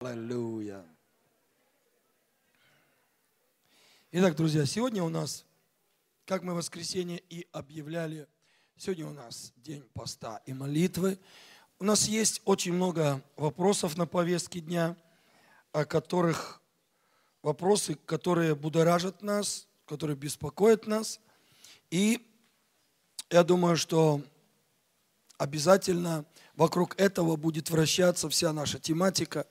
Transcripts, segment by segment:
Аллилуйя. Итак, друзья, сегодня у нас, как мы в воскресенье и объявляли, сегодня у нас день поста и молитвы. У нас есть очень много вопросов на повестке дня, которые будоражат нас, которые беспокоят нас. И я думаю, что обязательно вокруг этого будет вращаться вся наша тематика.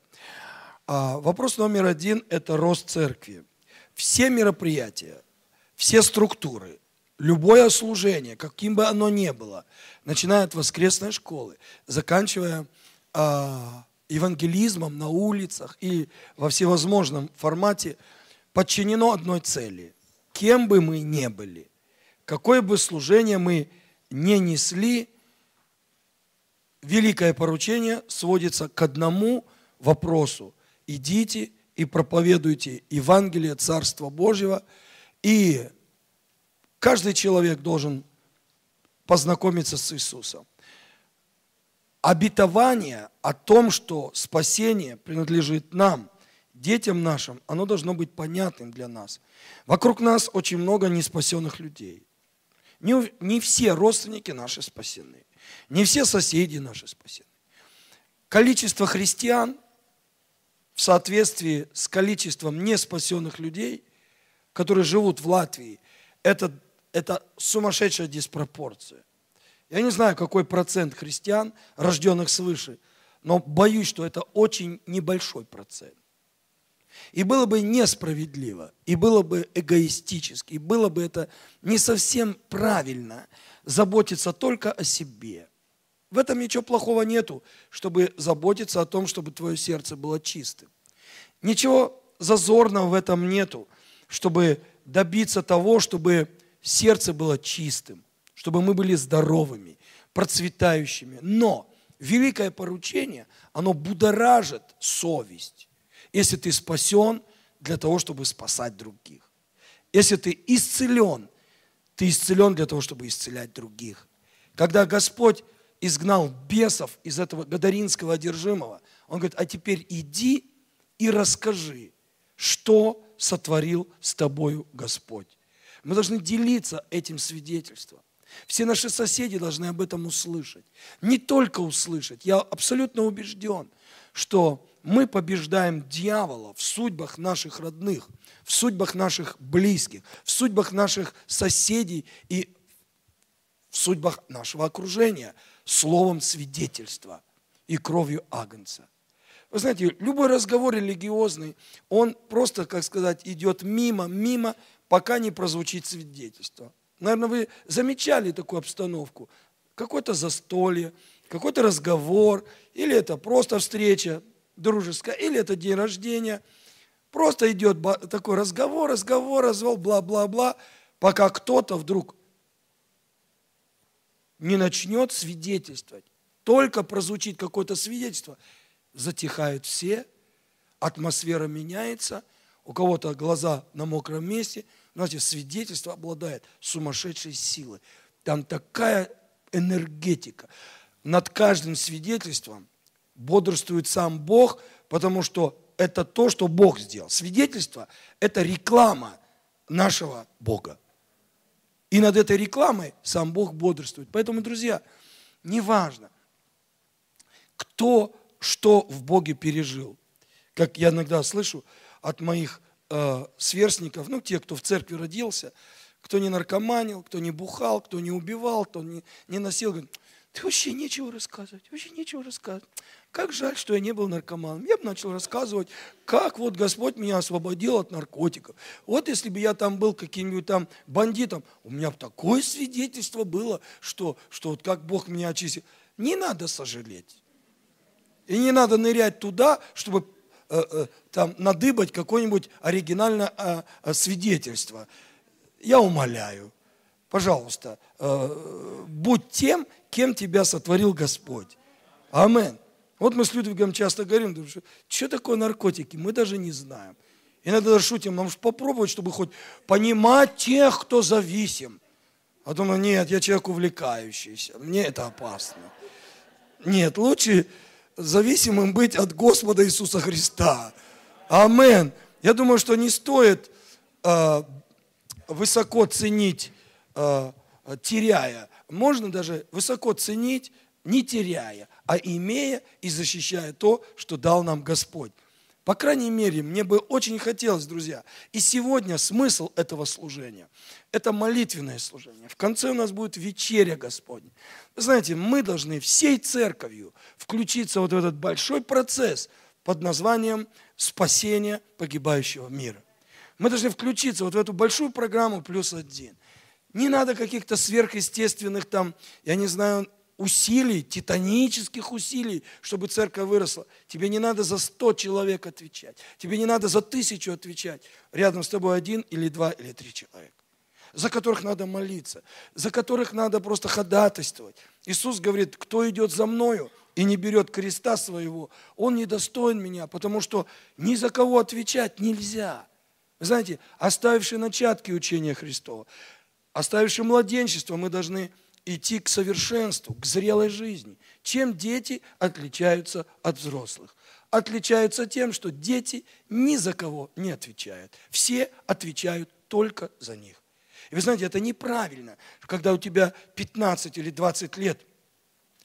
Вопрос номер один – это рост церкви. Все мероприятия, все структуры, любое служение, каким бы оно ни было, начиная от воскресной школы, заканчивая евангелизмом на улицах и во всевозможном формате, подчинено одной цели. Кем бы мы ни были, какое бы служение мы ни несли, великое поручение сводится к одному вопросу. Идите и проповедуйте Евангелие Царства Божьего. И каждый человек должен познакомиться с Иисусом. Обетование о том, что спасение принадлежит нам, детям нашим, оно должно быть понятным для нас. Вокруг нас очень много неспасенных людей. Не все родственники наши спасены. Не все соседи наши спасены. Количество христиан в соответствии с количеством неспасенных людей, которые живут в Латвии, это сумасшедшая диспропорция. Я не знаю, какой процент христиан, рожденных свыше, но боюсь, что это очень небольшой процент. И было бы несправедливо, и было бы эгоистически, и было бы это не совсем правильно заботиться только о себе. В этом ничего плохого нету, чтобы заботиться о том, чтобы твое сердце было чистым. Ничего зазорного в этом нету, чтобы добиться того, чтобы сердце было чистым, чтобы мы были здоровыми, процветающими. Но великое поручение, оно будоражит совесть. Если ты спасен для того, чтобы спасать других. Если ты исцелен для того, чтобы исцелять других. Когда Господь изгнал бесов из этого гадаринского одержимого, Он говорит, а теперь иди и расскажи, что сотворил с тобою Господь. Мы должны делиться этим свидетельством. Все наши соседи должны об этом услышать. Не только услышать. Я абсолютно убежден, что мы побеждаем дьявола в судьбах наших родных, в судьбах наших близких, в судьбах наших соседей и в судьбах нашего окружения словом свидетельства и кровью агнца. Вы знаете, любой разговор религиозный, он просто, как сказать, идет мимо, пока не прозвучит свидетельство. Наверное, вы замечали такую обстановку. Какое-то застолье, какой-то разговор, или это просто встреча дружеская, или это день рождения. Просто идет такой разговор, бла-бла-бла, пока кто-то вдруг не начнет свидетельствовать. Только прозвучит какое-то свидетельство, затихают все, атмосфера меняется, у кого-то глаза на мокром месте. Знаете, свидетельство обладает сумасшедшей силой. Там такая энергетика. Над каждым свидетельством бодрствует сам Бог, потому что это то, что Бог сделал. Свидетельство – это реклама нашего Бога. И над этой рекламой сам Бог бодрствует. Поэтому, друзья, неважно, кто что в Боге пережил. Как я иногда слышу от моих сверстников, те, кто в церкви родился, кто не наркоманил, кто не бухал, кто не убивал, кто не насиловал, говорит, ты вообще нечего рассказывать. Как жаль, что я не был наркоманом. Я бы начал рассказывать, как вот Господь меня освободил от наркотиков. Вот если бы я там был каким-нибудь там бандитом, у меня бы такое свидетельство было, что вот как Бог меня очистил. Не надо сожалеть. И не надо нырять туда, чтобы там надыбать какое-нибудь оригинальное свидетельство. Я умоляю. Пожалуйста, будь тем, кем тебя сотворил Господь. Аминь. Вот мы с Людвигом часто говорим, что такое наркотики, мы даже не знаем. Иногда даже шутим, нам же попробовать, чтобы хоть понимать тех, кто зависим. А думаю, нет, я человек увлекающийся, мне это опасно. Нет, лучше зависимым быть от Господа Иисуса Христа. Амин. Я думаю, что не стоит высоко ценить, теряя. Можно даже высоко ценить, не теряя, а имея и защищая то, что дал нам Господь. По крайней мере, мне бы очень хотелось, друзья. И сегодня смысл этого служения – это молитвенное служение. В конце у нас будет вечеря Господня. Вы знаете, мы должны всей церковью включиться вот в этот большой процесс под названием «Спасение погибающего мира». Мы должны включиться вот в эту большую программу «+1». Не надо каких-то сверхъестественных там, я не знаю, усилий, титанических усилий, чтобы церковь выросла. Тебе не надо за 100 человек отвечать. Тебе не надо за 1000 отвечать. Рядом с тобой 1 или 2 или 3 человека, за которых надо молиться, за которых надо просто ходатайствовать. Иисус говорит, кто идет за мною и не берет креста своего, он недостоин меня, потому что ни за кого отвечать нельзя. Вы знаете, оставившие начатки учения Христова, оставившие младенчество, мы должны идти к совершенству, к зрелой жизни. Чем дети отличаются от взрослых? Отличаются тем, что дети ни за кого не отвечают. Все отвечают только за них. И вы знаете, это неправильно, когда у тебя 15 или 20 лет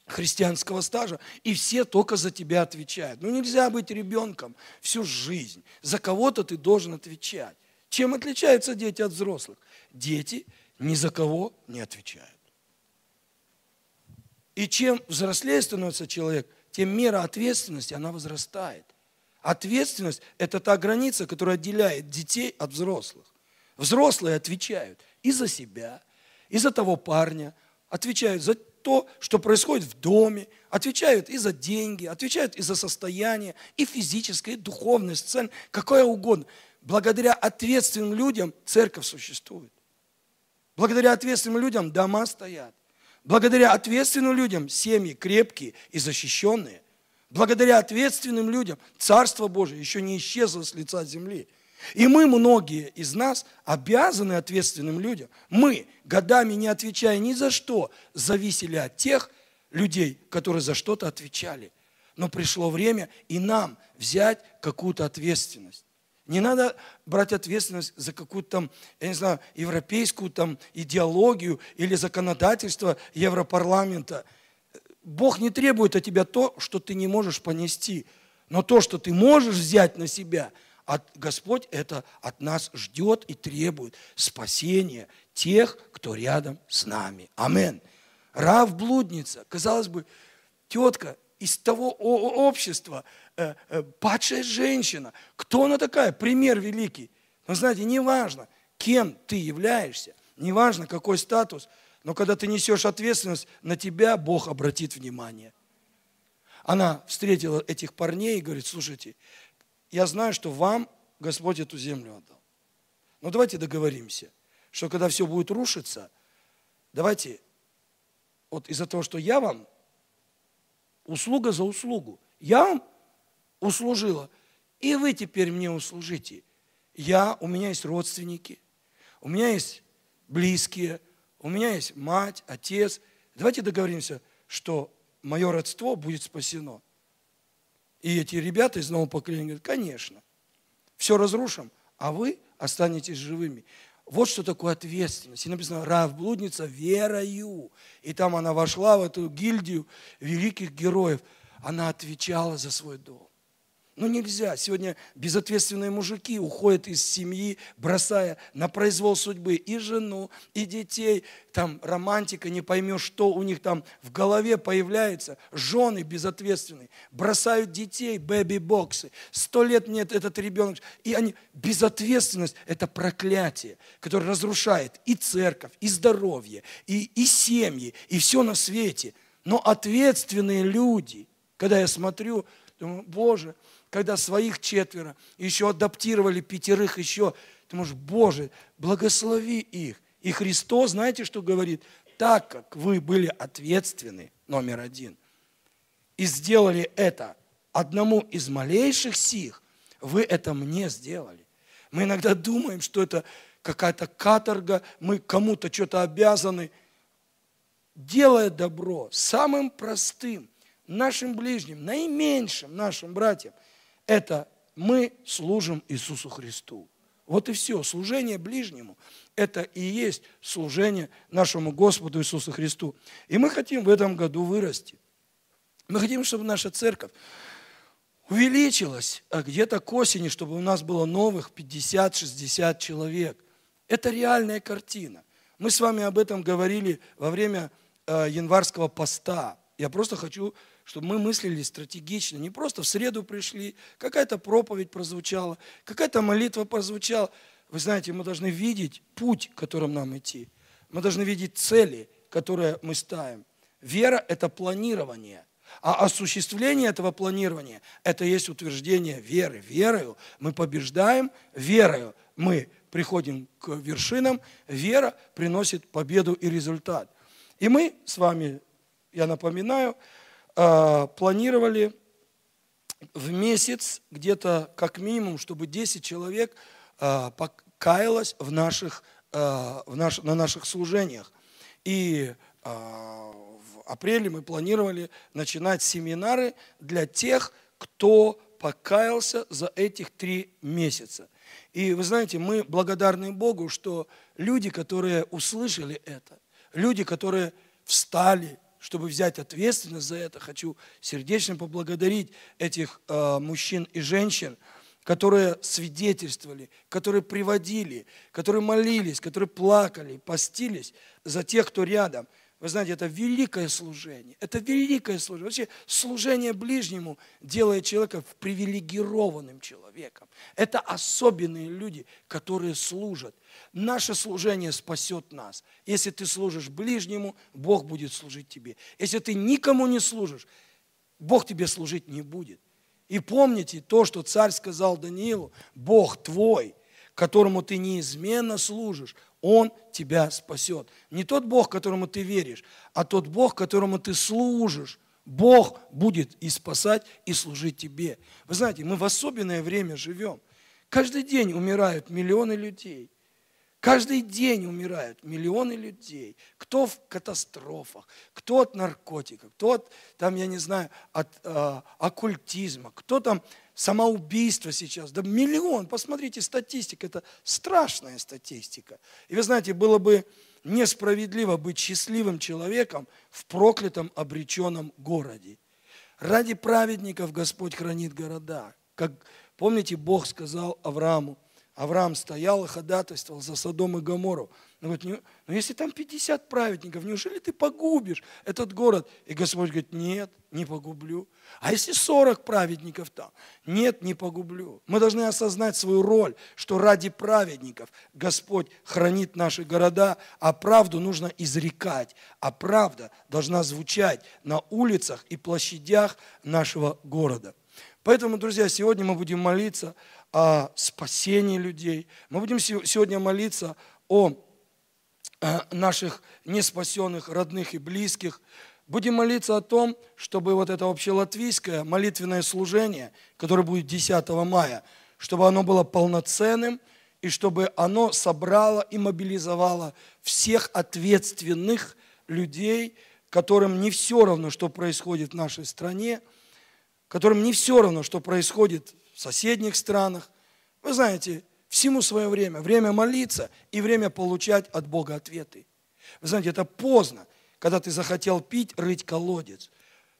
христианского стажа, и все только за тебя отвечают. Ну нельзя быть ребенком всю жизнь. За кого-то ты должен отвечать. Чем отличаются дети от взрослых? Дети ни за кого не отвечают. И чем взрослее становится человек, тем мера ответственности, она возрастает. Ответственность – это та граница, которая отделяет детей от взрослых. Взрослые отвечают и за себя, и за того парня, отвечают за то, что происходит в доме, отвечают и за деньги, отвечают и за состояние, и физическое, и духовное, сцена, какое угодно. Благодаря ответственным людям церковь существует. Благодаря ответственным людям дома стоят. Благодаря ответственным людям семьи крепкие и защищенные. Благодаря ответственным людям Царство Божие еще не исчезло с лица земли. И мы, многие из нас, обязаны ответственным людям. Мы, годами не отвечая ни за что, зависели от тех людей, которые за что-то отвечали. Но пришло время и нам взять какую-то ответственность. Не надо брать ответственность за какую-то там, я не знаю, европейскую там идеологию или законодательство Европарламента. Бог не требует от тебя то, что ты не можешь понести, но то, что ты можешь взять на себя, Господь это от нас ждет и требует спасения тех, кто рядом с нами. Амин. Рав блудница, казалось бы, тетка, из того общества, падшая женщина. Кто она такая? Пример великий. Но знаете, неважно, кем ты являешься, неважно, какой статус, но когда ты несешь ответственность, на тебя Бог обратит внимание. Она встретила этих парней и говорит, слушайте, я знаю, что вам Господь эту землю отдал. Но давайте договоримся, что когда все будет рушиться, давайте, вот из-за того, что я вам услуга за услугу. Я вам услужила, и вы теперь мне услужите. У меня есть родственники, у меня есть близкие, у меня есть мать, отец. Давайте договоримся, что мое родство будет спасено. И эти ребята из нового поколения говорят, конечно, все разрушим, а вы останетесь живыми. Вот что такое ответственность. И написано, Раав блудница верою. И там она вошла в эту гильдию великих героев. Она отвечала за свой долг. Ну нельзя. Сегодня безответственные мужики уходят из семьи, бросая на произвол судьбы и жену, и детей. Там романтика, не поймешь, что у них там в голове появляется. Жены безответственные. Бросают детей, бэби-боксы. 100 лет мне этот ребенок. И они... Безответственность – это проклятие, которое разрушает и церковь, и здоровье, и семьи, и все на свете. Но ответственные люди, когда я смотрю, думаю, Боже, когда своих 4, еще адаптировали 5, еще, ты можешь, Боже, благослови их. И Христос, знаете, что говорит? Так как вы были ответственны, №1, и сделали это одному из малейших сих, вы это мне сделали. Мы иногда думаем, что это какая-то каторга, мы кому-то что-то обязаны. Делая добро самым простым, нашим ближним, наименьшим нашим братьям, это мы служим Иисусу Христу. Вот и все. Служение ближнему – это и есть служение нашему Господу Иисусу Христу. И мы хотим в этом году вырасти. Мы хотим, чтобы наша церковь увеличилась, а где-то к осени, чтобы у нас было новых 50-60 человек. Это реальная картина. Мы с вами об этом говорили во время январского поста. Я просто хочу, чтобы мы мыслили стратегично. Не просто в среду пришли, какая-то проповедь прозвучала, какая-то молитва прозвучала. Вы знаете, мы должны видеть путь, которым нам идти. Мы должны видеть цели, которые мы ставим. Вера – это планирование. А осуществление этого планирования – это есть утверждение веры. Верою мы побеждаем, верою мы приходим к вершинам. Вера приносит победу и результат. И мы с вами... Я напоминаю, планировали в месяц где-то как минимум, чтобы 10 человек покаялось на наших служениях. И в апреле мы планировали начинать семинары для тех, кто покаялся за этих 3 месяца. И вы знаете, мы благодарны Богу, что люди, которые услышали это, люди, которые встали, чтобы взять ответственность за это, хочу сердечно поблагодарить этих мужчин и женщин, которые свидетельствовали, которые приводили, которые молились, которые плакали, постились за тех, кто рядом. Вы знаете, это великое служение. Это великое служение. Вообще, служение ближнему делает человека привилегированным человеком. Это особенные люди, которые служат. Наше служение спасет нас. Если ты служишь ближнему, Бог будет служить тебе. Если ты никому не служишь, Бог тебе служить не будет. И помните то, что царь сказал Даниилу: «Бог твой, которому ты неизменно служишь, Он тебя спасет». Не тот Бог, которому ты веришь, а тот Бог, которому ты служишь. Бог будет и спасать, и служить тебе. Вы знаете, мы в особенное время живем. Каждый день умирают миллионы людей. Каждый день умирают миллионы людей. Кто в катастрофах, кто от наркотиков, кто от, там, я не знаю, от оккультизма, кто там самоубийство сейчас. Да миллион, посмотрите, статистика, это страшная статистика. И вы знаете, было бы несправедливо быть счастливым человеком в проклятом, обреченном городе. Ради праведников Господь хранит города. Как, помните, Бог сказал Аврааму, Авраам стоял и ходатайствовал за Содом и Гоморру. Он говорит: «Ну, если там 50 праведников, неужели ты погубишь этот город?» И Господь говорит: «Нет, не погублю». А если 40 праведников там? «Нет, не погублю». Мы должны осознать свою роль, что ради праведников Господь хранит наши города, а правду нужно изрекать, а правда должна звучать на улицах и площадях нашего города. Поэтому, друзья, сегодня мы будем молиться о спасении людей. Мы будем сегодня молиться о наших неспасенных родных и близких. Будем молиться о том, чтобы вот это общелатвийское молитвенное служение, которое будет 10 мая, чтобы оно было полноценным и чтобы оно собрало и мобилизовало всех ответственных людей, которым не все равно, что происходит в нашей стране, которым не все равно, что происходит в соседних странах. Вы знаете, всему свое время. Время молиться и время получать от Бога ответы. Вы знаете, это поздно, когда ты захотел пить, рыть колодец.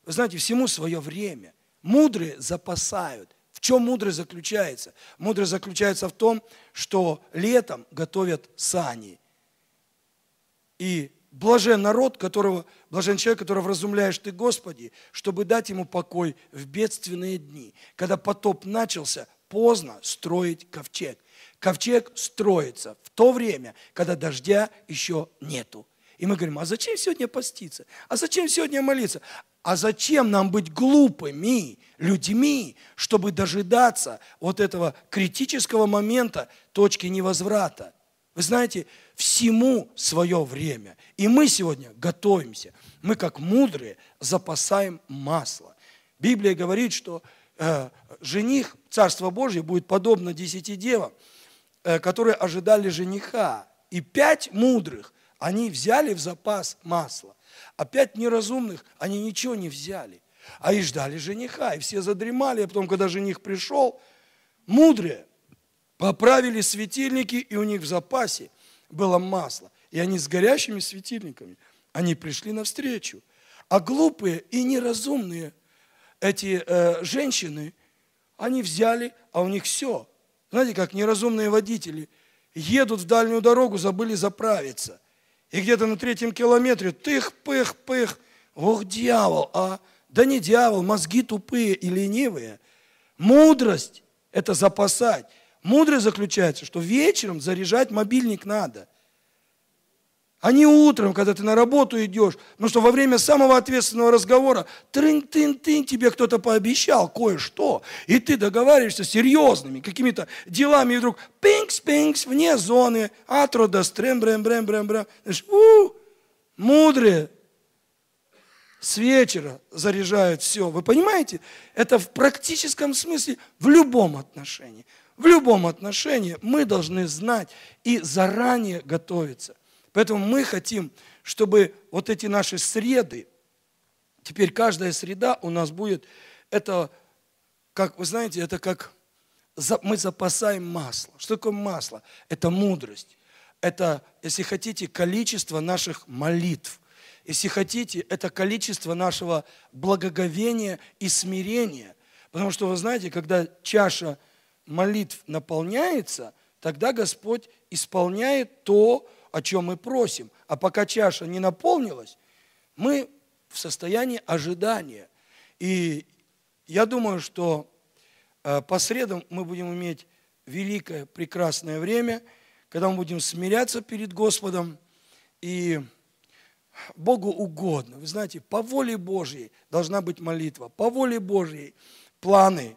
Вы знаете, всему свое время. Мудрые запасают. В чем мудрость заключается? Мудрость заключается в том, что летом готовят сани. И блажен народ, которого, блажен человек, которого вразумляешь ты, Господи, чтобы дать ему покой в бедственные дни. Когда потоп начался, поздно строить ковчег. Ковчег строится в то время, когда дождя еще нету. И мы говорим: а зачем сегодня поститься? А зачем сегодня молиться? А зачем нам быть глупыми людьми, чтобы дожидаться вот этого критического момента, точки невозврата? Вы знаете, всему свое время. И мы сегодня готовимся. Мы, как мудрые, запасаем масло. Библия говорит, что жених, Царство Божье, будет подобно 10 девам, которые ожидали жениха. И 5 мудрых, они взяли в запас масло. А 5 неразумных, они ничего не взяли. А и ждали жениха, и все задремали, а потом, когда жених пришел, мудрые поправили светильники, и у них в запасе было масло. И они с горящими светильниками, они пришли навстречу. А глупые и неразумные эти женщины, они взяли, а у них все. Знаете, как неразумные водители едут в дальнюю дорогу, забыли заправиться. И где-то на 3-м километре тых-пых-пых, ох, дьявол, а? Да не дьявол, мозги тупые и ленивые. Мудрость – это запасать. Мудрость заключается, что вечером заряжать мобильник надо. А не утром, когда ты на работу идешь. Потому что во время самого ответственного разговора трын-тын-тын, тебе кто-то пообещал кое-что. И ты договариваешься с серьезными какими-то делами, и вдруг пинкс-пинкс, вне зоны, атродас, трем-брем-брем-брем-брем. Мудрые с вечера заряжают все. Вы понимаете? Это в практическом смысле в любом отношении. В любом отношении мы должны знать и заранее готовиться. Поэтому мы хотим, чтобы вот эти наши среды, теперь каждая среда у нас будет, это как, вы знаете, это как мы запасаем масло. Что такое масло? Это мудрость. Это, если хотите, количество наших молитв. Если хотите, это количество нашего благоговения и смирения. Потому что, вы знаете, когда чаша молитв наполняется, тогда Господь исполняет то, о чем мы просим. А пока чаша не наполнилась, мы в состоянии ожидания. И я думаю, что по средам мы будем иметь великое, прекрасное время, когда мы будем смиряться перед Господом. И Богу угодно, вы знаете, по воле Божьей должна быть молитва, по воле Божьей планы,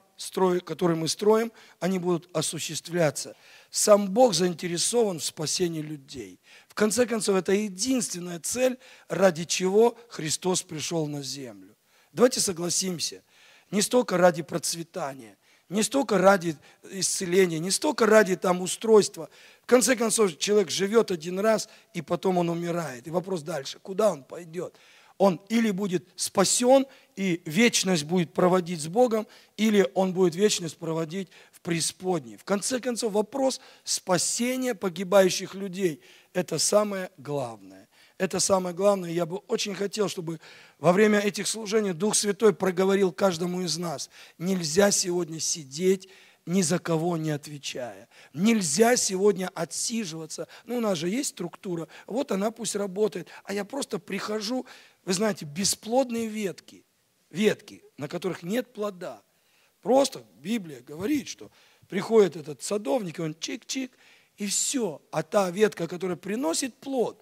которые мы строим, они будут осуществляться. Сам Бог заинтересован в спасении людей. В конце концов, это единственная цель, ради чего Христос пришел на землю. Давайте согласимся, не столько ради процветания, не столько ради исцеления, не столько ради там устройства. В конце концов, человек живет один раз, и потом он умирает. И вопрос дальше, куда он пойдет? Он или будет спасен, и вечность будет проводить с Богом, или он будет вечность проводить в преисподней. В конце концов, вопрос спасения погибающих людей – это самое главное. Это самое главное. Я бы очень хотел, чтобы во время этих служений Дух Святой проговорил каждому из нас. Нельзя сегодня сидеть, ни за кого не отвечая. Нельзя сегодня отсиживаться. Ну, у нас же есть структура, вот она пусть работает. А я просто прихожу, вы знаете, бесплодные ветки, на которых нет плода. Просто Библия говорит, что приходит этот садовник, и он чик-чик, и все. А та ветка, которая приносит плод,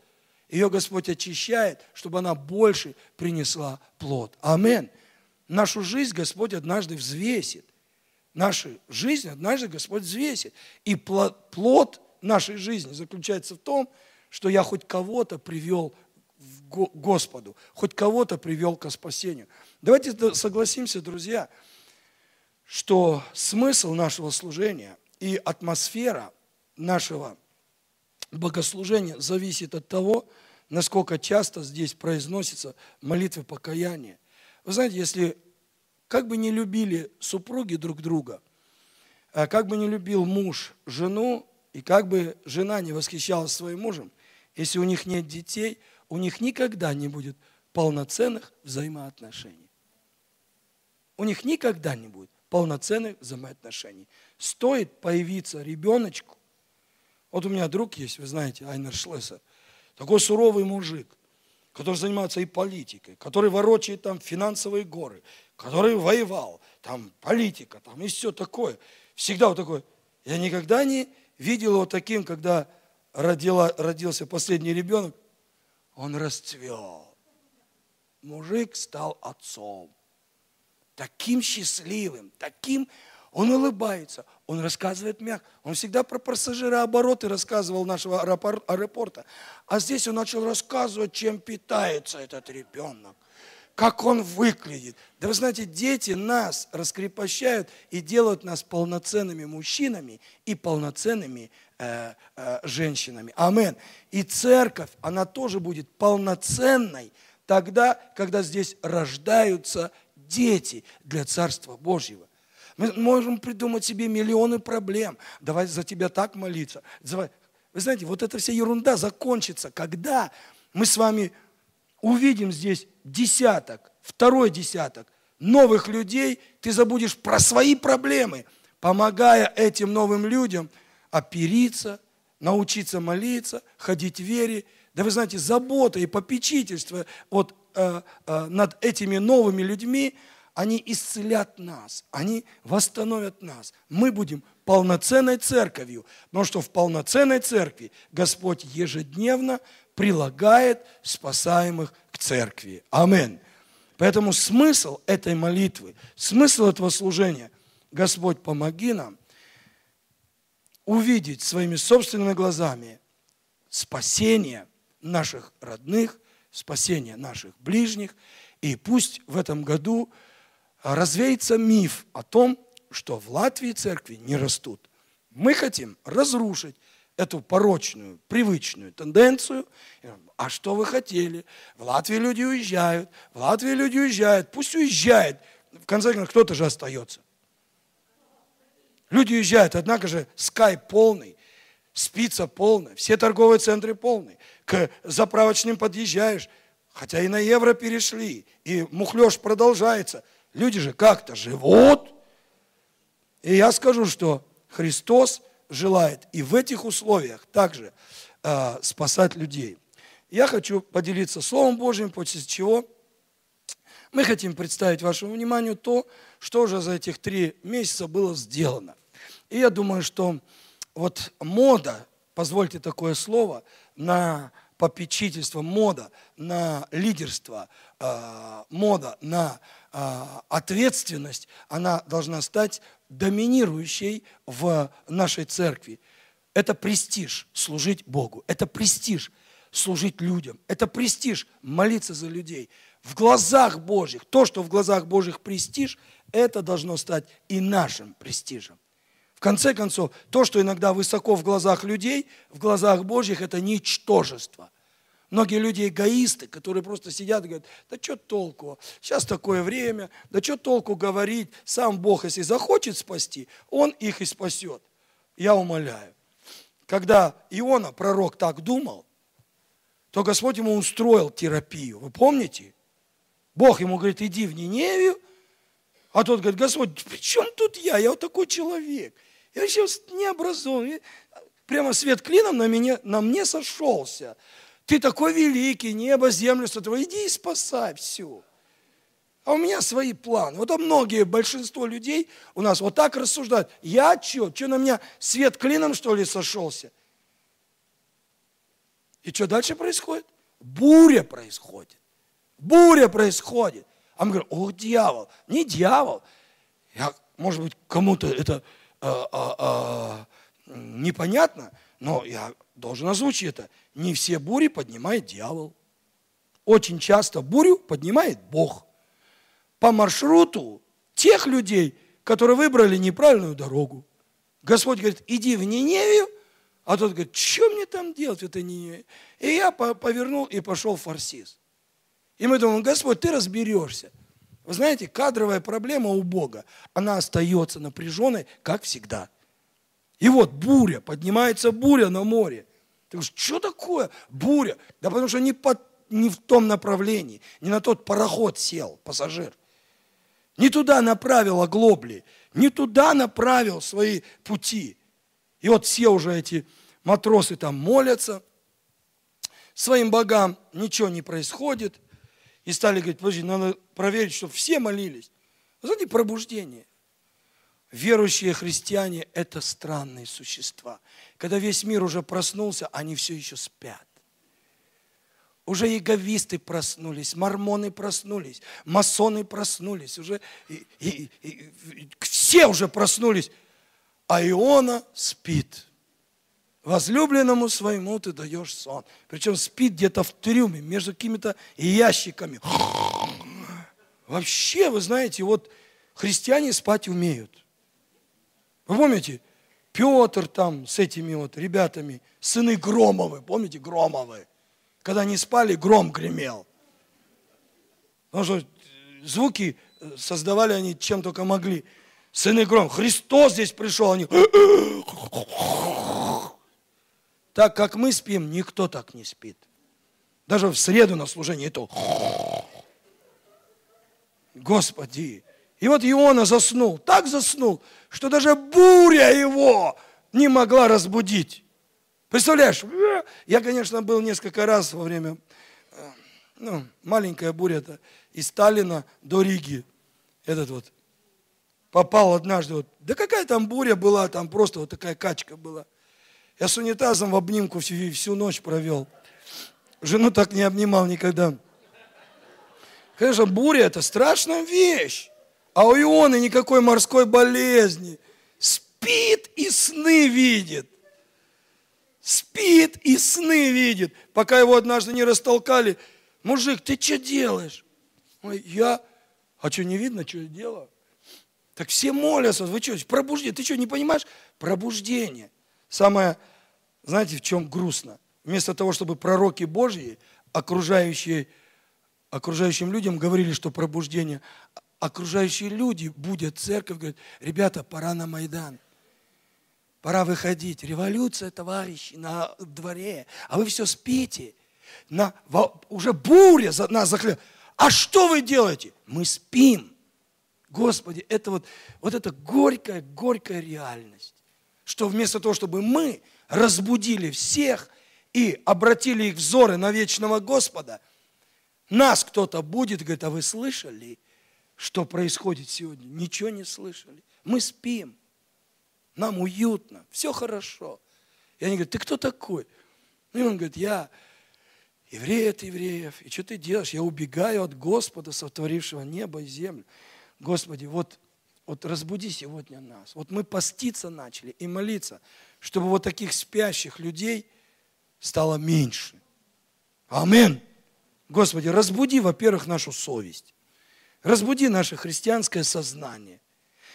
ее Господь очищает, чтобы она больше принесла плод. Аминь. Нашу жизнь Господь однажды взвесит. Нашу жизнь однажды Господь взвесит. И плод нашей жизни заключается в том, что я хоть кого-то привел к Господу, хоть кого-то привел к спасению. Давайте согласимся, друзья, что смысл нашего служения и атмосфера нашего богослужения зависит от того, насколько часто здесь произносятся молитвы покаяния. Вы знаете, если как бы не любили супруги друг друга, как бы не любил муж жену, и как бы жена не восхищалась своим мужем, если у них нет детей, у них никогда не будет полноценных взаимоотношений. У них никогда не будет полноценных взаимоотношений. Стоит появиться ребеночку. Вот у меня друг есть, вы знаете, Айнер Шлессер, такой суровый мужик, который занимается и политикой, который ворочает там финансовые горы, который воевал, там политика, там и все такое. Всегда вот такой. Я никогда не видел его таким, когда родился последний ребенок. Он расцвел. Мужик стал отцом. Таким счастливым, таким. Он улыбается, он рассказывает мягко. Он всегда про пассажирообороты рассказывал нашего аэропорта. А здесь он начал рассказывать, чем питается этот ребенок, как он выглядит. Да вы знаете, дети нас раскрепощают и делают нас полноценными мужчинами и полноценными женщинами. Аминь. И церковь, она тоже будет полноценной тогда, когда здесь рождаются дети для Царства Божьего. Мы можем придумать себе миллионы проблем. Давай за тебя так молиться. Вы знаете, вот эта вся ерунда закончится, когда мы с вами увидим здесь десяток, второй десяток новых людей, ты забудешь про свои проблемы, помогая этим новым людям опериться, научиться молиться, ходить в вере. Да вы знаете, забота и попечительство вот, над этими новыми людьми, они исцелят нас, они восстановят нас. Мы будем полноценной церковью, потому что в полноценной церкви Господь ежедневно прилагает спасаемых к церкви. Аминь. Поэтому смысл этой молитвы, смысл этого служения, Господь, помоги нам увидеть своими собственными глазами спасение наших родных, спасение наших ближних. И пусть в этом году развеется миф о том, что в Латвии церкви не растут. Мы хотим разрушить эту порочную, привычную тенденцию. А что вы хотели? В Латвии люди уезжают, в Латвии люди уезжают. Пусть уезжают. В конце концов, кто-то же остается. Люди уезжают, однако же скайп полный, спица полная, все торговые центры полны. К заправочным подъезжаешь, хотя и на евро перешли, и мухлёж продолжается. Люди же как-то живут. И я скажу, что Христос желает и в этих условиях также спасать людей. Я хочу поделиться Словом Божьим, после чего мы хотим представить вашему вниманию то, что уже за этих 3 месяца было сделано. И я думаю, что вот мода, позвольте такое слово, на попечительство, мода на лидерство, мода на ответственность, она должна стать доминирующей в нашей церкви. Это престиж служить Богу, это престиж служить людям, это престиж молиться за людей. В глазах Божьих, то, что в глазах Божьих престиж, это должно стать и нашим престижем. В конце концов, то, что иногда высоко в глазах людей, в глазах Божьих, это ничтожество. Многие люди эгоисты, которые просто сидят и говорят, да что толку, сейчас такое время, да что толку говорить, сам Бог, если захочет спасти, Он их и спасет. Я умоляю, когда Иона, пророк, так думал, то Господь ему устроил терапию. Вы помните? Бог ему говорит, иди в Ниневию. А тот говорит, Господь, при чем тут я? Я вот такой человек. Я вообще не образован. Прямо свет клином на мне сошелся. Ты такой великий, небо, землю сотворил. Иди и спасай все. А у меня свои планы. Вот многие, большинство людей у нас вот так рассуждают. Я что? Что на меня свет клином, что ли, сошелся? И что дальше происходит? Буря происходит. Буря происходит. А мы говорим, о, дьявол. Не дьявол. Я, может быть, кому-то это непонятно, но я должен озвучить это. Не все бури поднимает дьявол. Очень часто бурю поднимает Бог. По маршруту тех людей, которые выбрали неправильную дорогу. Господь говорит, иди в Ниневию. А тот говорит, что мне там делать в этой Ниневии? И я повернул и пошел в Фарсис. И мы думаем, Господь, ты разберешься. Вы знаете, кадровая проблема у Бога, она остается напряженной, как всегда. И вот буря, поднимается буря на море. Ты говоришь, что такое буря? Да потому что не в том направлении, не на тот пароход сел пассажир. Не туда направил оглобли, не туда направил свои пути. И вот все уже эти матросы там молятся, своим богам ничего не происходит. И стали говорить, подожди, надо проверить, чтобы все молились. Вы знаете, пробуждение. Верующие христиане – это странные существа. Когда весь мир уже проснулся, они все еще спят. Уже яговисты проснулись, мормоны проснулись, масоны проснулись, уже все уже проснулись. А Иона спит. Возлюбленному своему ты даешь сон. Причем спит где-то в трюме, между какими-то ящиками. Вообще, вы знаете, вот христиане спать умеют. Вы помните, Петр там с этими вот ребятами, сыны Громовы, помните, Громовы? Когда они спали, гром гремел. Потому что звуки создавали они чем только могли. Сыны гром. Христос здесь пришел, они... Так как мы спим, никто так не спит. Даже в среду на служении это... Господи! И вот Иона заснул, так заснул, что даже буря его не могла разбудить. Представляешь? Я, конечно, был несколько раз во время... Ну, маленькая буря-то, из Сталина до Риги. Этот вот попал однажды. Вот, да какая там буря была, там просто вот такая качка была. Я с унитазом в обнимку всю ночь провел. Жену так не обнимал никогда. Конечно, буря – это страшная вещь. А у Ионы никакой морской болезни. Спит и сны видит. Спит и сны видит. Пока его однажды не растолкали. Мужик, ты что делаешь? Ой, я... А что, не видно, что я делаю? Так все молятся. Вы что, пробуждение. Ты что, не понимаешь? Пробуждение. Самое, знаете, в чем грустно? Вместо того, чтобы пророки Божьи, окружающим людям говорили, что пробуждение, окружающие люди будят, церковь говорит, ребята, пора на Майдан. Пора выходить. Революция, товарищи, на дворе. А вы все спите. Уже буря за нас захлеб. А что вы делаете? Мы спим. Господи, это вот это горькая реальность. Что вместо того, чтобы мы разбудили всех и обратили их взоры на вечного Господа, нас кто-то будет, говорит, а вы слышали, что происходит сегодня? Ничего не слышали. Мы спим. Нам уютно. Все хорошо. И они говорят, ты кто такой? И он говорит, я... Еврей от евреев. И что ты делаешь? Я убегаю от Господа, сотворившего небо и землю. Господи, вот разбуди сегодня нас. Вот мы поститься начали и молиться, чтобы вот таких спящих людей стало меньше. Аминь. Господи, разбуди, во-первых, нашу совесть. Разбуди наше христианское сознание.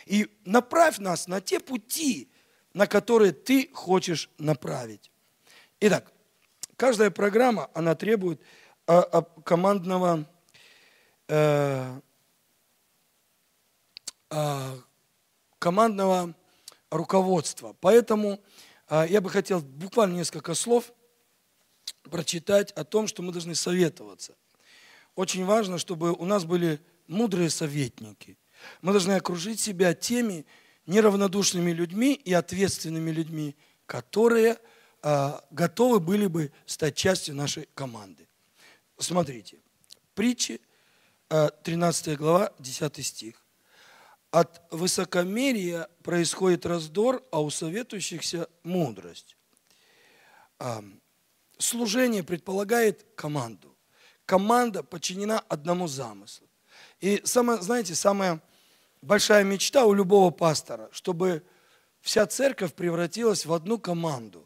И направь нас на те пути, на которые ты хочешь направить. Итак. Каждая программа, она требует командного командного руководства. Поэтому я бы хотел буквально несколько слов прочитать о том, что мы должны советоваться. Очень важно, чтобы у нас были мудрые советники. Мы должны окружить себя теми неравнодушными людьми и ответственными людьми, которые... готовы были бы стать частью нашей команды. Смотрите, притчи, 13 глава, 10 стих. От высокомерия происходит раздор, а у советующихся мудрость. Служение предполагает команду. Команда подчинена одному замыслу. И, самая большая мечта у любого пастора, чтобы вся церковь превратилась в одну команду.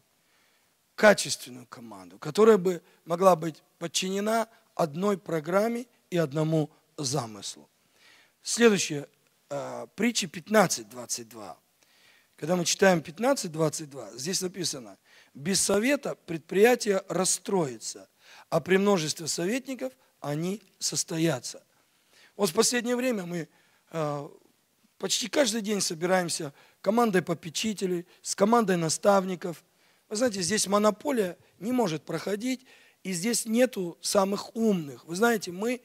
Качественную команду, которая бы могла быть подчинена одной программе и одному замыслу. Следующее, притча 15:22. Когда мы читаем 15:22, здесь написано, без совета предприятие расстроится, а при множестве советников они состоятся. Вот в последнее время мы почти каждый день собираемся командой попечителей, с командой наставников. Вы знаете, здесь монополия не может проходить, и здесь нету самых умных. Вы знаете, мы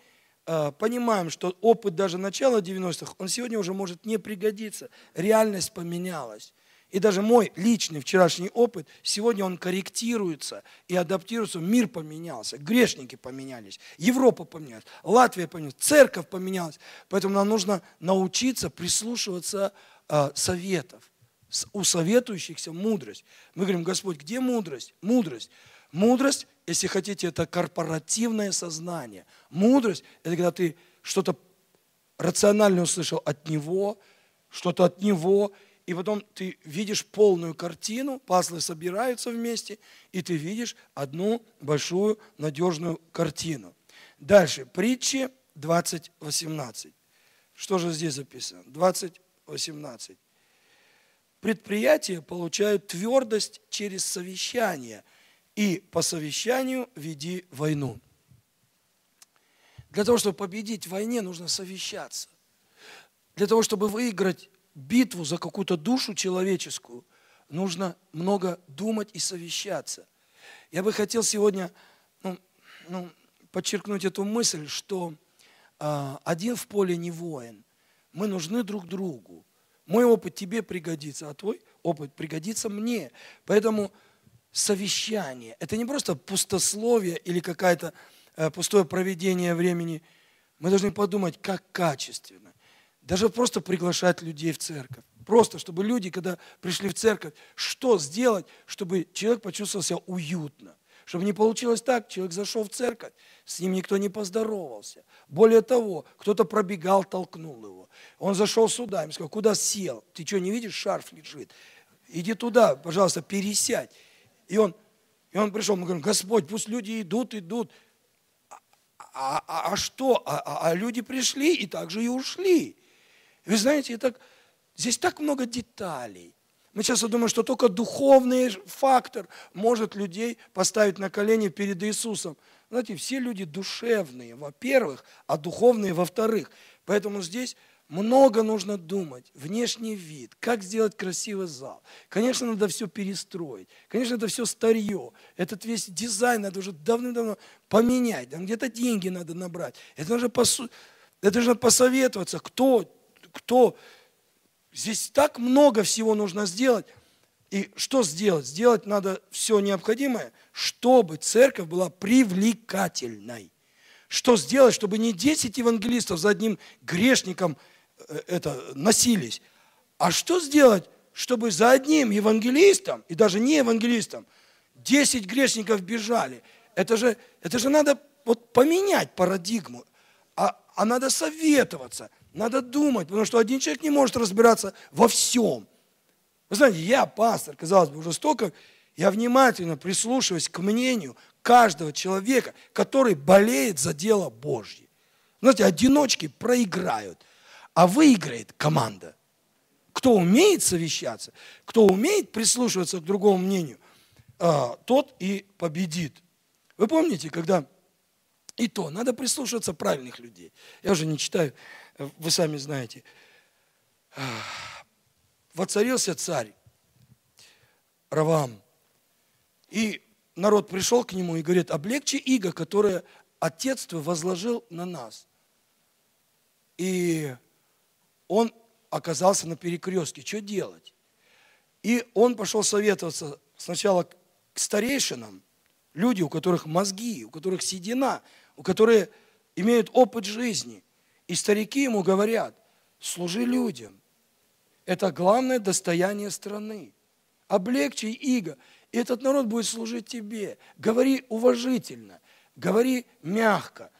понимаем, что опыт даже начала 90-х, он сегодня уже может не пригодиться. Реальность поменялась. И даже мой личный вчерашний опыт, сегодня он корректируется и адаптируется. Мир поменялся, грешники поменялись, Европа поменялась, Латвия поменялась, церковь поменялась. Поэтому нам нужно научиться прислушиваться советов. У советующихся мудрость. Мы говорим, Господь, где мудрость? Мудрость. Мудрость, если хотите, это корпоративное сознание. Мудрость, это когда ты что-то рационально услышал от него, что-то от него, и потом ты видишь полную картину, пазлы собираются вместе, и ты видишь одну большую надежную картину. Дальше, притчи 20:18. Что же здесь записано? 20:18. Предприятия получают твердость через совещание, и по совещанию веди войну. Для того, чтобы победить в войне, нужно совещаться. Для того, чтобы выиграть битву за какую-то душу человеческую, нужно много думать и совещаться. Я бы хотел сегодня подчеркнуть эту мысль, что один в поле не воин. Мы нужны друг другу. Мой опыт тебе пригодится, а твой опыт пригодится мне. Поэтому совещание – это не просто пустословие или какое-то пустое проведение времени. Мы должны подумать, как качественно. Даже просто приглашать людей в церковь. Просто, чтобы люди, когда пришли в церковь, что сделать, чтобы человек почувствовал себя уютно. Чтобы не получилось так, человек зашел в церковь, с ним никто не поздоровался. Более того, кто-то пробегал, толкнул его. Он зашел сюда, им сказал, куда сел? Ты что, не видишь, шарф лежит? Иди туда, пожалуйста, пересядь. И он пришел, мы говорим, Господь, пусть люди идут. А что? Люди пришли и так же и ушли. Вы знаете, здесь так много деталей. Мы часто думаем, что только духовный фактор может людей поставить на колени перед Иисусом. Знаете, все люди душевные, во-первых, а духовные, во-вторых. Поэтому здесь много нужно думать. Внешний вид, как сделать красивый зал. Конечно, надо все перестроить. Конечно, это все старье. Этот весь дизайн надо уже давным-давно поменять. Там где-то деньги надо набрать. Это нужно посоветоваться, кто... Здесь так много всего нужно сделать. И что сделать? Сделать надо все необходимое, чтобы церковь была привлекательной. Что сделать, чтобы не 10 евангелистов за одним грешником носились? А что сделать, чтобы за одним евангелистом, и даже не евангелистом, 10 грешников бежали? Это же надо вот поменять парадигму, а надо советоваться. Надо думать, потому что один человек не может разбираться во всем. Вы знаете, я, пастор, казалось бы, уже столько, я внимательно прислушиваюсь к мнению каждого человека, который болеет за дело Божье. Знаете, одиночки проиграют, а выиграет команда. Кто умеет совещаться, кто умеет прислушиваться к другому мнению, тот и победит. Вы помните, когда... И то, надо прислушиваться правильных людей. Я уже не читаю, вы сами знаете. Воцарился царь Ровоам. И народ пришел к нему и говорит, облегчи иго, которое отец твой возложил на нас. И он оказался на перекрестке. Что делать? И он пошел советоваться сначала к старейшинам, люди, у которых мозги, у которых седина, у которых имеют опыт жизни. И старики ему говорят, служи людям. Это главное достояние страны. Облегчи иго. И этот народ будет служить тебе. Говори уважительно, говори мягко,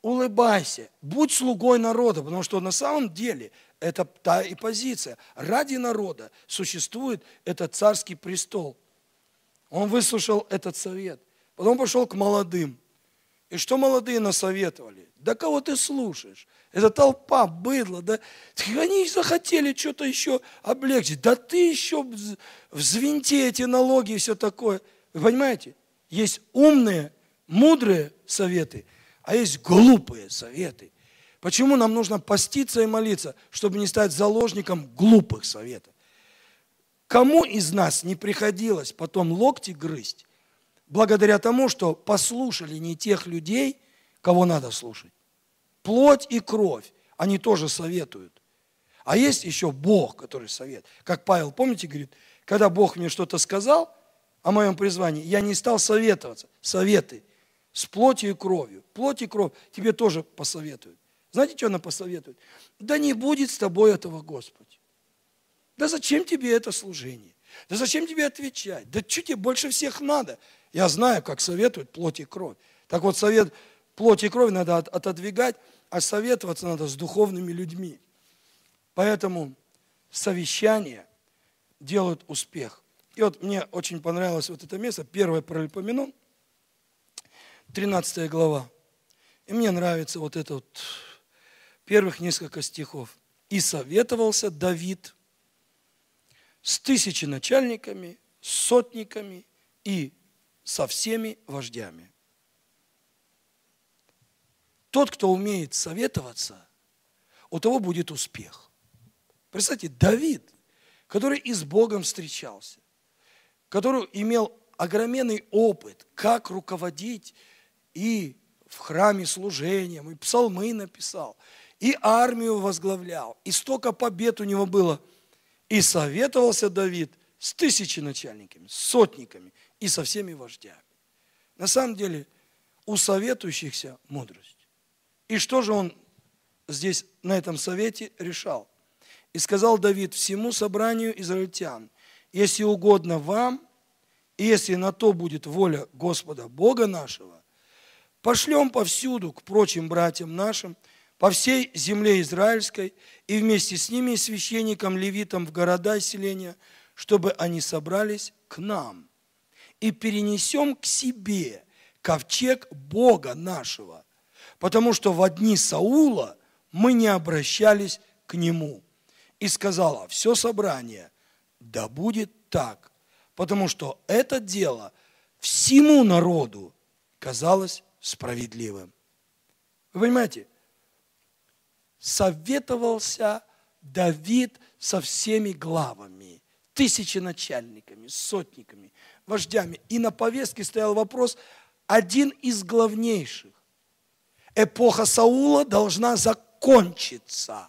улыбайся. Будь слугой народа, потому что на самом деле это та и позиция. Ради народа существует этот царский престол. Он выслушал этот совет. Потом пошел к молодым. И что молодые насоветовали? Да кого ты слушаешь? Это толпа, быдло. Да? Они захотели что-то еще облегчить. Да ты еще взвинти эти налоги и все такое. Вы понимаете? Есть умные, мудрые советы, а есть глупые советы. Почему нам нужно поститься и молиться, чтобы не стать заложником глупых советов? Кому из нас не приходилось потом локти грызть? Благодаря тому, что послушали не тех людей, кого надо слушать. Плоть и кровь, они тоже советуют. А есть еще Бог, который советует. Как Павел, помните, говорит, когда Бог мне что-то сказал о моем призвании, я не стал советоваться. Советы с плотью и кровью. Плоть и кровь тебе тоже посоветуют. Знаете, что она посоветует? Да не будет с тобой этого, Господь. Да зачем тебе это служение? Да зачем тебе отвечать? Да что тебе больше всех надо? Я знаю, как советуют плоть и кровь. Так вот, совет плоть и кровь надо отодвигать, а советоваться надо с духовными людьми. Поэтому совещания делают успех. И вот мне очень понравилось вот это место, Первое Паралипоменон, 13 глава. И мне нравится вот это вот, первых несколько стихов. «И советовался Давид с 1000 начальниками, с сотниками и со всеми вождями». Тот, кто умеет советоваться, у того будет успех. Представьте, Давид, который и с Богом встречался, который имел огроменный опыт, как руководить и в храме служением, и псалмы написал, и армию возглавлял, и столько побед у него было. И советовался Давид с 1000 начальниками, с сотниками и со всеми вождями. На самом деле, у советующихся мудрость. И что же он здесь на этом совете решал? И сказал Давид всему собранию израильтян: если угодно вам, и если на то будет воля Господа Бога нашего, пошлем повсюду к прочим братьям нашим, по всей земле израильской, и вместе с ними и священникам, левитам в города и селения, чтобы они собрались к нам. И перенесем к себе ковчег Бога нашего, потому что в дни Саула мы не обращались к нему. И сказала все собрание: да будет так, потому что это дело всему народу казалось справедливым. Вы понимаете? Советовался Давид со всеми главами, 1000 начальниками, сотниками, вождями. И на повестке стоял вопрос, один из главнейших. Эпоха Саула должна закончиться,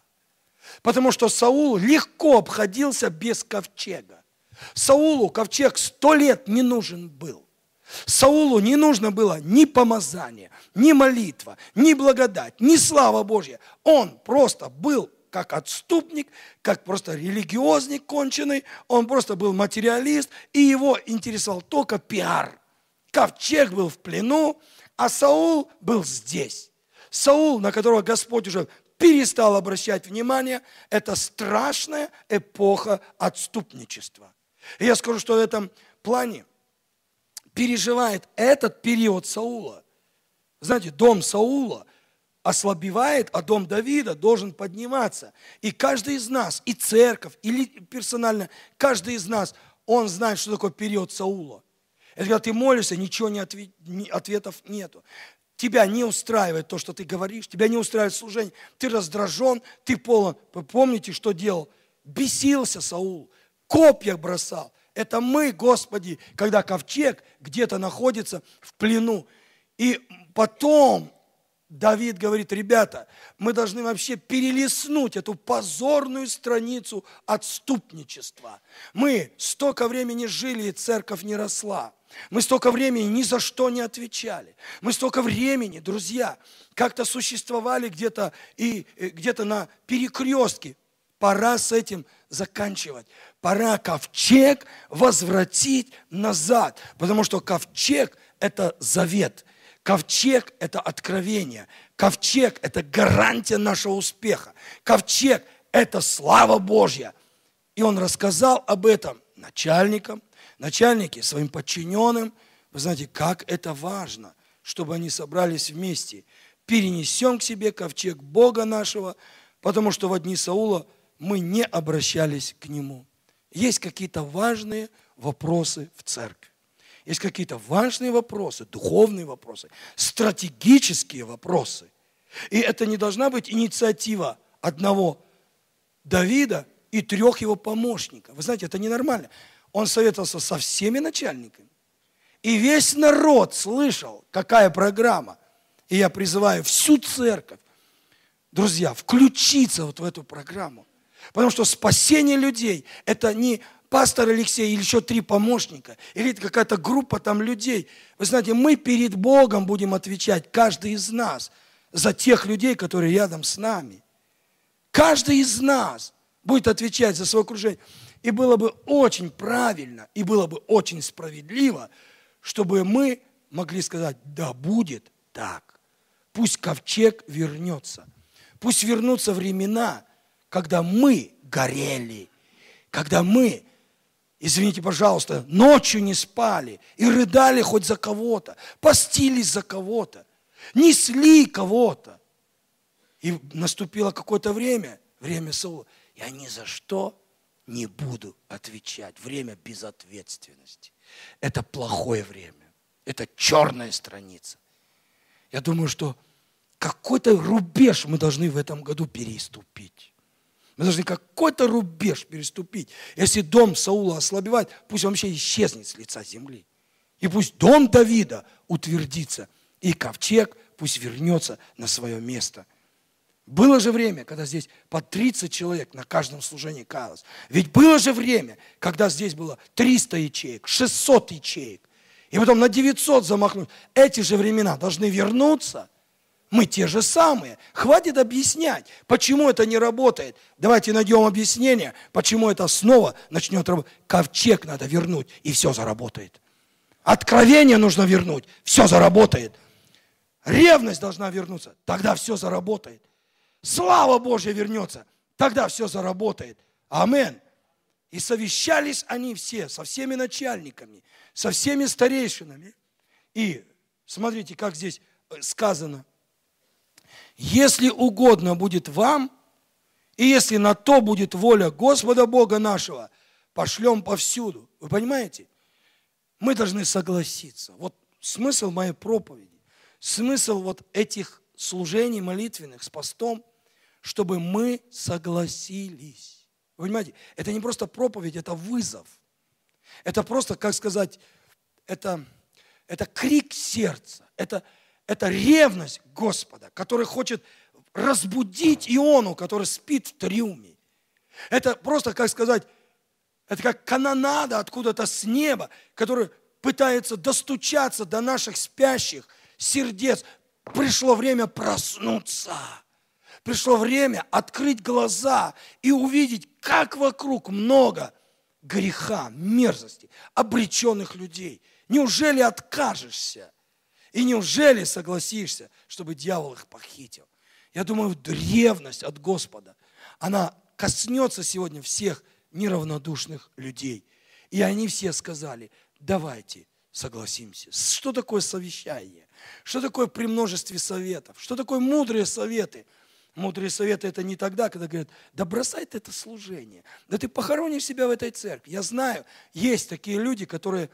потому что Саул легко обходился без ковчега. Саулу ковчег 100 лет не нужен был. Саулу не нужно было ни помазание, ни молитва, ни благодать, ни слава Божья. Он просто был как отступник, как просто религиозник конченый, он просто был материалист, и его интересовал только пиар. Ковчег был в плену, а Саул был здесь. Саул, на которого Господь уже перестал обращать внимание, это страшная эпоха отступничества. И я скажу, что в этом плане переживает этот период Саула. Знаете, дом Саула ослабевает, а дом Давида должен подниматься. И каждый из нас, и церковь, или персонально, каждый из нас, он знает, что такое период Саула. Это когда ты молишься, ничего не ответов нету. Тебя не устраивает то, что ты говоришь, тебя не устраивает служение, ты раздражен, ты полон. Вы помните, что делал? Бесился Саул, копья бросал. Это мы, Господи, когда ковчег где-то находится в плену. И потом Давид говорит: ребята, мы должны вообще перелистнуть эту позорную страницу отступничества. Мы столько времени жили, и церковь не росла. Мы столько времени ни за что не отвечали. Мы столько времени, друзья, как-то существовали где-то и где-то на перекрестке. Пора с этим заканчивать. Пора ковчег возвратить назад. Потому что ковчег – это завет. Ковчег – это откровение. Ковчег – это гарантия нашего успеха. Ковчег – это слава Божья. И он рассказал об этом начальникам, начальники своим подчиненным. Вы знаете, как это важно, чтобы они собрались вместе. Перенесем к себе ковчег Бога нашего, потому что в дни Саула мы не обращались к нему. Есть какие-то важные вопросы в церкви. Есть какие-то важные вопросы, духовные вопросы, стратегические вопросы. И это не должна быть инициатива одного Давида и 3 его помощников. Вы знаете, это ненормально. Он советовался со всеми начальниками. И весь народ слышал, какая программа. И я призываю всю церковь, друзья, включиться вот в эту программу. Потому что спасение людей – это не пастор Алексей или еще 3 помощника, или какая-то группа там людей. Вы знаете, мы перед Богом будем отвечать, каждый из нас, за тех людей, которые рядом с нами. Каждый из нас будет отвечать за свое окружение. И было бы очень правильно, и было бы очень справедливо, чтобы мы могли сказать: да будет так. Пусть ковчег вернется. Пусть вернутся времена, когда мы горели, когда мы, извините, пожалуйста, ночью не спали и рыдали хоть за кого-то, постились за кого-то, несли кого-то. И наступило какое-то время, время Саула. Я ни за что не буду отвечать. Время безответственности. Это плохое время. Это черная страница. Я думаю, что какой-то рубеж мы должны в этом году переступить. Мы должны какой-то рубеж переступить. Если дом Саула ослабевает, пусть он вообще исчезнет с лица земли. И пусть дом Давида утвердится, и ковчег пусть вернется на свое место. Было же время, когда здесь по 30 человек на каждом служении каялось. Ведь было же время, когда здесь было 300 ячеек, 600 ячеек. И потом на 900 замахнуть. Эти же времена должны вернуться. Мы те же самые. Хватит объяснять, почему это не работает. Давайте найдем объяснение, почему это снова начнет работать. Ковчег надо вернуть, и все заработает. Откровение нужно вернуть, все заработает. Ревность должна вернуться, тогда все заработает. Слава Божья вернется, тогда все заработает. Амин. И совещались они все, со всеми начальниками, со всеми старейшинами. И смотрите, как здесь сказано. Если угодно будет вам, и если на то будет воля Господа Бога нашего, пошлем повсюду. Вы понимаете? Мы должны согласиться. Вот смысл моей проповеди, смысл вот этих служений молитвенных с постом, чтобы мы согласились. Вы понимаете, это не просто проповедь, это вызов. Это просто, как сказать, это крик сердца, это ревность Господа, который хочет разбудить Иону, который спит в трюме. Это просто, как сказать, это как канонада откуда-то с неба, которая пытается достучаться до наших спящих сердец. Пришло время проснуться. Пришло время открыть глаза и увидеть, как вокруг много греха, мерзости, обреченных людей. Неужели откажешься? И неужели согласишься, чтобы дьявол их похитил? Я думаю, древность от Господа, она коснется сегодня всех неравнодушных людей. И они все сказали, давайте согласимся. Что такое совещание? Что такое при множестве советов? Что такое мудрые советы? Мудрые советы – это не тогда, когда говорят, да бросай ты это служение, да ты похоронишь себя в этой церкви. Я знаю, есть такие люди, которые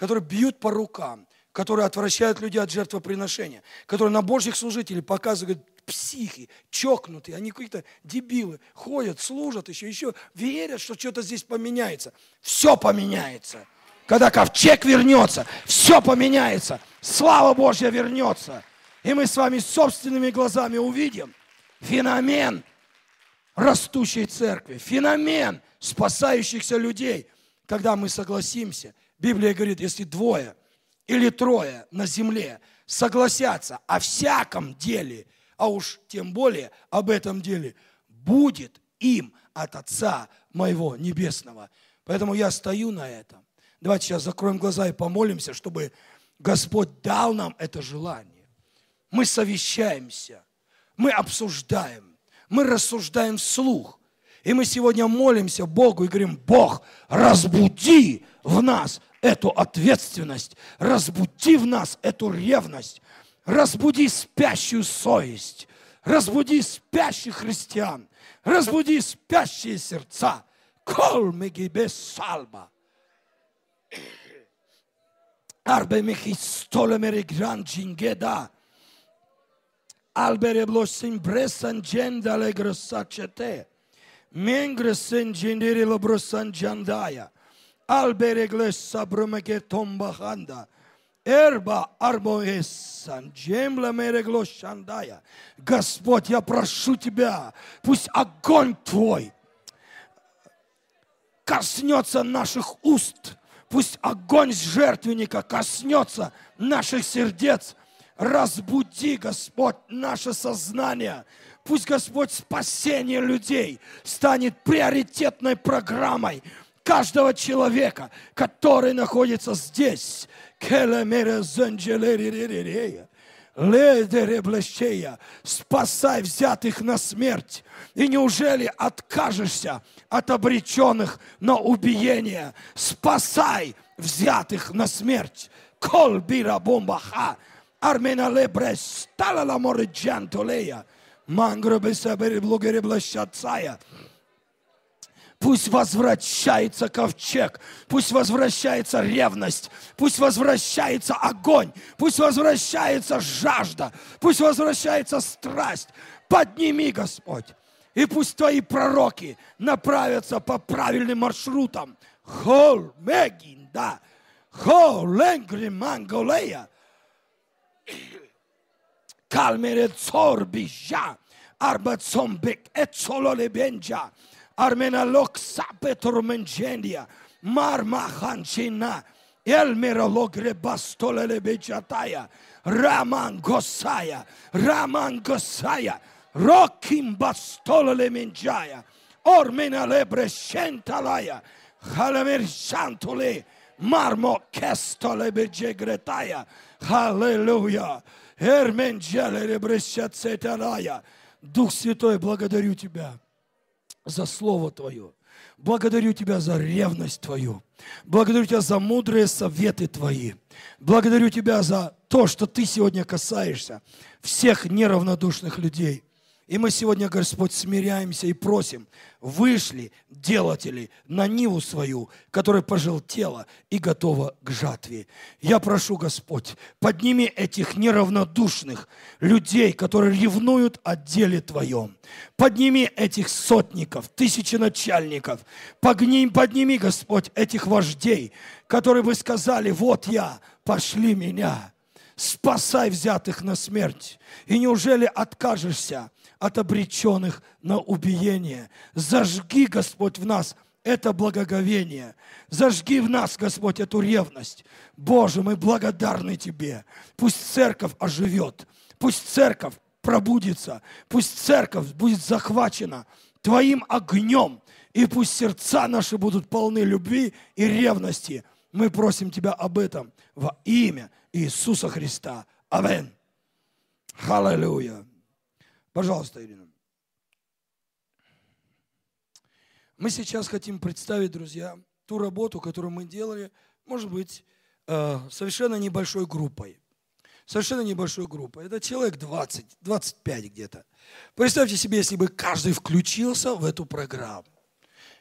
бьют по рукам, которые отвращают людей от жертвоприношения, которые на божьих служителей показывают, психи, чокнутые, они какие-то дебилы, ходят, служат еще, верят, что что-то здесь поменяется. Все поменяется. Когда ковчег вернется, все поменяется. Слава Божья вернется. И мы с вами собственными глазами увидим феномен растущей церкви, феномен спасающихся людей, когда мы согласимся. Библия говорит, если двое или трое на земле согласятся о всяком деле, а уж тем более об этом деле, будет им от Отца моего Небесного. Поэтому я стою на этом. Давайте сейчас закроем глаза и помолимся, чтобы Господь дал нам это желание. Мы совещаемся, мы обсуждаем, мы рассуждаем вслух. И мы сегодня молимся Богу и говорим, Бог, разбуди в нас эту ответственность, разбуди в нас эту ревность, разбуди спящую совесть, разбуди спящих христиан, разбуди спящие сердца. Кол мегибе салба. Арбе мехистоле мерегран джингеда. Албере блосин бресан джендале гроссачете. Менгресен джиндирило бросан джандая. Alberegle sabrumeke tombahanda, erba arboesan, джемла мерегло шандая. Господь, я прошу Тебя, пусть огонь Твой коснется наших уст, пусть огонь жертвенника коснется наших сердец. Разбуди, Господь, наше сознание. Пусть, Господь, спасение людей станет приоритетной программой каждого человека, который находится здесь. Спасай взятых на смерть. И неужели откажешься от обреченных на убиение? Спасай взятых на смерть. Кол бира бомбаха. Армена лебре стала ла море джантолея. Мангробе сабери блогере блащацая. Пусть возвращается ковчег, пусть возвращается ревность, пусть возвращается огонь, пусть возвращается жажда, пусть возвращается страсть. Подними, Господь, И пусть твои пророки направятся по правильным маршрутам. Хол мегинда, хол ленгри манголея, калмере цорбижа, арбацомбек эцололебенджа, арменалок сапетурмендженья, мармаханчина, элмерологребастолелебечатая, рамангосая, рамангосая, рокимбастолелеменджая, орменалебрешенталая, халемершантуле, мармокестолебеджегретая, аллилуйя, эрменджелеребрешетцеталая. Дух Святой, благодарю Тебя за Слово Твое. Благодарю Тебя за ревность Твою. Благодарю Тебя за мудрые советы Твои. Благодарю Тебя за то, что Ты сегодня касаешься всех неравнодушных людей. И мы сегодня, Господь, смиряемся и просим, вышли делатели на ниву свою, которая пожелтела и готова к жатве. Я прошу, Господь, подними этих неравнодушных людей, которые ревнуют о деле Твоем. Подними этих сотников, тысячи начальников. Подними, Господь, этих вождей, которые бы сказали: «Вот я, пошли меня, спасай взятых на смерть». И неужели откажешься от обреченных на убиение? Зажги, Господь, в нас это благоговение. Зажги в нас, Господь, эту ревность. Боже, мы благодарны Тебе. Пусть церковь оживет. Пусть церковь пробудится. Пусть церковь будет захвачена Твоим огнем. И пусть сердца наши будут полны любви и ревности. Мы просим Тебя об этом во имя Иисуса Христа. Аминь. Аллилуйя. Пожалуйста, Ирина. Мы сейчас хотим представить, друзья, ту работу, которую мы делали, может быть, совершенно небольшой группой. Совершенно небольшой группой. Это человек 20, 25 где-то. Представьте себе, если бы каждый включился в эту программу.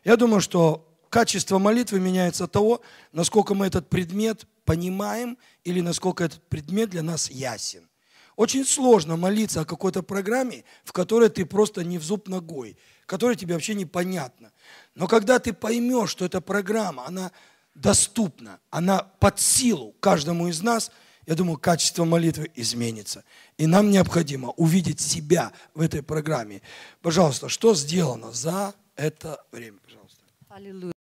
Я думаю, что качество молитвы меняется от того, насколько мы этот предмет понимаем или насколько этот предмет для нас ясен. Очень сложно молиться о какой-то программе, в которой ты просто не в зуб ногой, которая тебе вообще непонятна. Но когда ты поймешь, что эта программа, она доступна, она под силу каждому из нас, я думаю, качество молитвы изменится. И нам необходимо увидеть себя в этой программе. Пожалуйста, что сделано за это время? Пожалуйста. Аллилуйя.